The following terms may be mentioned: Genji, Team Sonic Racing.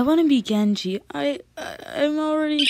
I want to be Genji. I'm already...